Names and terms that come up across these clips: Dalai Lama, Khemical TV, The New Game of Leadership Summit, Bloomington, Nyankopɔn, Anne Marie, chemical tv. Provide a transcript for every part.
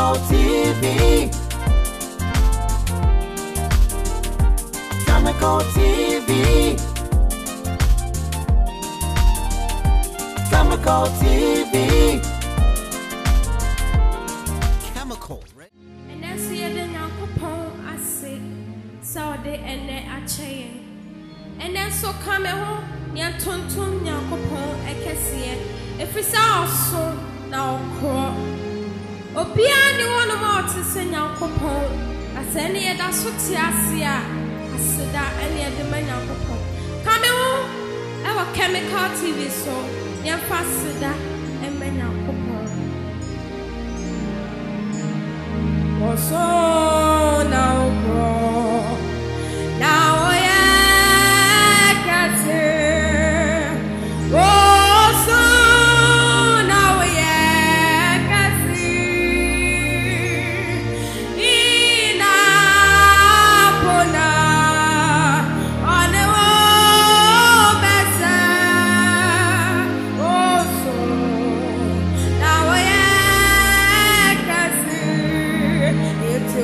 Khemical TV. Khemical TV. Khemical TV. Chemical, right? And then see the Nyankopɔn I say, so they and they are chain. And then so come home, Nyantuntun Nyankopɔn I can see it. If it's our soul now, crop. Obiani one more to send Nyankopɔn as any other sotiasia, as that any other man Nyankopɔn. Come home, our Khemical TV so, Nyankopɔn and men Nyankopɔn. So now, now I can see. Oh, so now I can see. Ina pona on the better. Oh, so now I can see. It's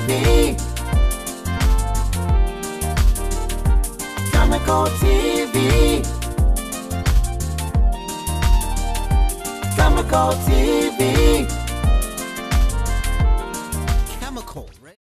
TV. Khemical TV. Khemical TV.